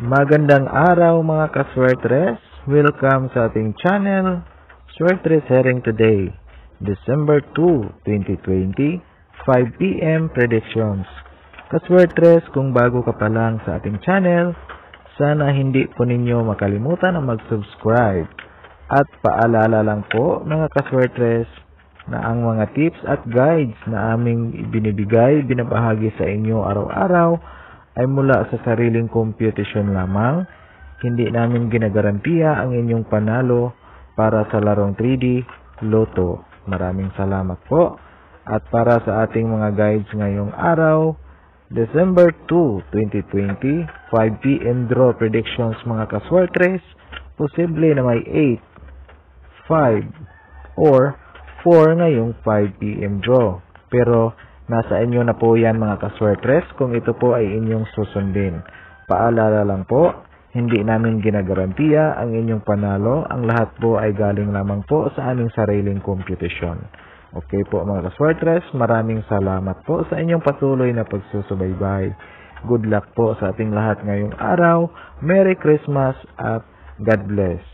Magandang araw mga ka-Swertres. Welcome sa ating channel, Swertres Hearing Today, December 2, 2020, 5 PM Predictions. Ka-Swertres, kung bago ka pa lang sa ating channel, sana hindi po ninyo makalimutan na mag-subscribe. At paalala lang po mga ka-Swertres na ang mga tips at guides na aming binabahagi sa inyo araw-araw, ay mula sa sariling computation lamang. Hindi namin ginagarantiya ang inyong panalo para sa larong 3D Lotto. Maraming salamat po. At para sa ating mga guides ngayong araw, December 2, 2020, 5 PM draw predictions mga ka-Swertres, posible na may 8, 5, or 4 ngayong 5 PM draw. Pero nasa inyo na po yan mga ka-Swertres kung ito po ay inyong susundin. Paalala lang po, hindi namin ginagarantiya ang inyong panalo. Ang lahat po ay galing lamang po sa aming sariling kompetisyon. Okay po mga ka-Swertres, maraming salamat po sa inyong patuloy na pagsusubaybay. Good luck po sa ating lahat ngayong araw. Merry Christmas at God bless.